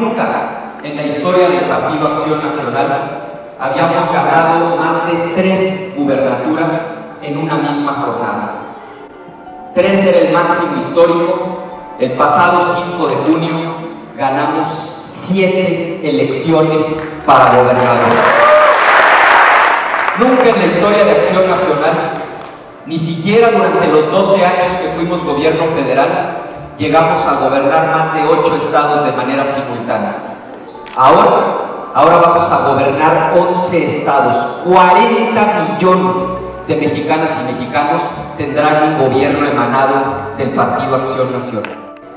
nunca en la historia del Partido Acción Nacional habíamos ganado más de 3 gubernaturas en una misma jornada. 3 era el máximo histórico. El pasado 5 de junio ganamos 7 elecciones para gobernador. Nunca en la historia de Acción Nacional, ni siquiera durante los 12 años que fuimos gobierno federal, llegamos a gobernar más de 8 estados de manera simultánea. Ahora vamos a gobernar 11 estados. 40 millones de mexicanas y mexicanos tendrán un gobierno emanado del Partido Acción Nacional.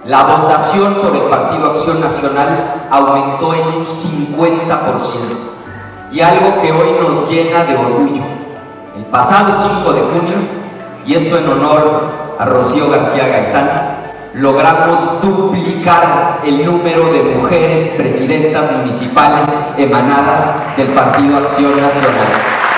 La votación por el Partido Acción Nacional aumentó en un 50%. Y algo que hoy nos llena de orgullo. El pasado 5 de junio, y esto en honor a Rocío García Gaitán, logramos duplicar el número de mujeres presidentas municipales emanadas del Partido Acción Nacional.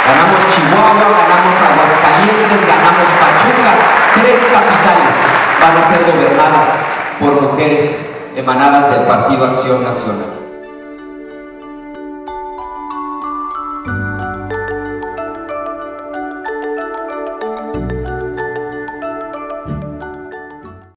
Ganamos Chihuahua, ganamos Aguascalientes, ganamos Pachuca. 3 capitales van a ser gobernadas por mujeres emanadas del Partido Acción Nacional.